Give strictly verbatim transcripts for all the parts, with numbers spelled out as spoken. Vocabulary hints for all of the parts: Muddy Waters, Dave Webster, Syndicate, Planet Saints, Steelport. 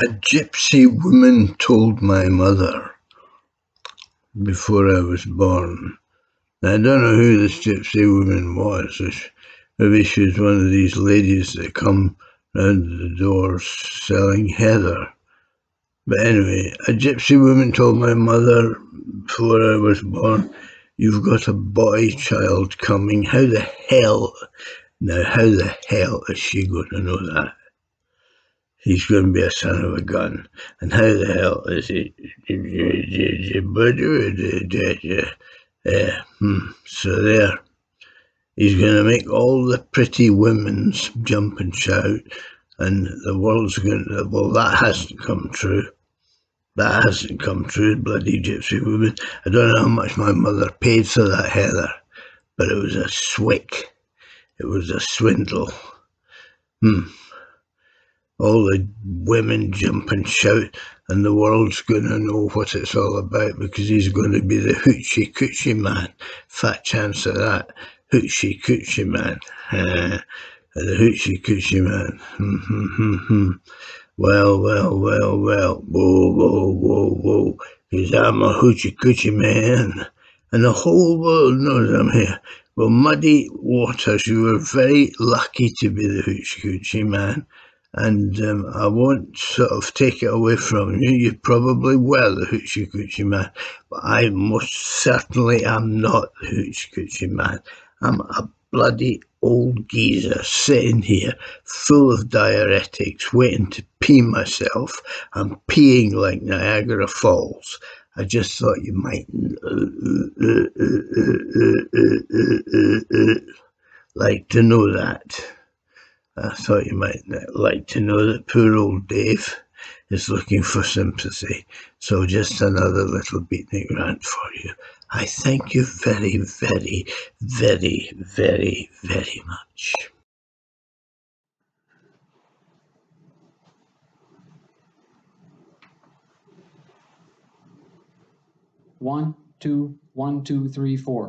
a gypsy woman told my mother before I was born. Now, I don't know who this gypsy woman was. Maybe she was one of these ladies that come round the door selling heather. But anyway, a gypsy woman told my mother before I was born, "You've got a boy child coming." How the hell, now how the hell is she going to know that? He's going to be a son of a gun. And how the hell is he? Yeah. So there. He's going to make all the pretty women jump and shout, and the world's going to, well, that hasn't come true. That hasn't come true, bloody gypsy woman. I don't know how much my mother paid for that heather, but it was a swick. It was a swindle. Hmm. All the women jump and shout, and the world's going to know what it's all about, because he's going to be the hoochie coochie man. Fat chance of that. Hoochie coochie man. Uh, the hoochie coochie man. Well, well, well, well. Whoa, whoa, whoa, whoa. Because I'm a hoochie coochie man. And the whole world knows I'm here. Well, Muddy Waters, you were very lucky to be the hoochie coochie man. And um, I won't sort of take it away from you. You probably were the hoochie coochie man. But I most certainly am not the hoochie coochie man. I'm a bloody old geezer sitting here full of diuretics waiting to pee myself. I'm peeing like Niagara Falls. I just thought you might like to know that. I thought you might like to know that poor old Dave is looking for sympathy. So just another little beatnik rant for you. I thank you very, very, very, very, very much. One, two, one, two, three, four.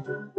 Bye.